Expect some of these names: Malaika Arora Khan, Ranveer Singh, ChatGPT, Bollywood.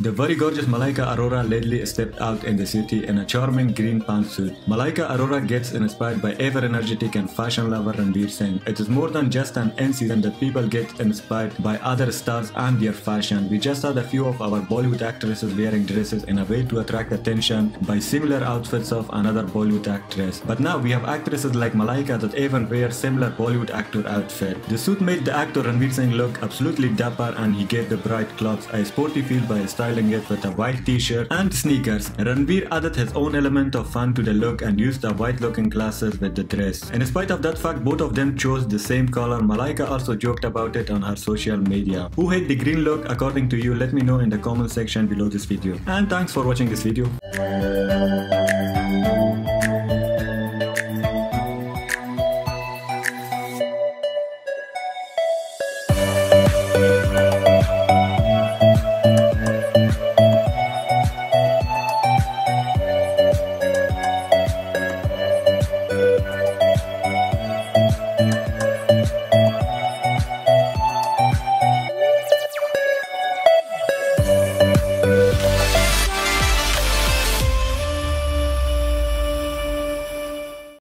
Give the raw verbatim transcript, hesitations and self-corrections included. The very gorgeous Malaika Arora lately stepped out in the city in a charming green pantsuit. Malaika Arora gets inspired by ever-energetic and fashion-lover Ranveer Singh. It is more than just an incident that people get inspired by other stars and their fashion. We just had a few of our Bollywood actresses wearing dresses in a way to attract attention by similar outfits of another Bollywood actress. But now we have actresses like Malaika that even wear similar Bollywood actor outfit. The suit made the actor Ranveer Singh look absolutely dapper, and he gave the bright clothes a sporty feel by his style. It with a white t-shirt and sneakers. Ranveer added his own element of fun to the look and used the white looking glasses with the dress. In spite of that fact, both of them chose the same color. Malaika also joked about it on her social media. Who hate the green look according to you? Let me know in the comment section below this video. And thanks for watching this video.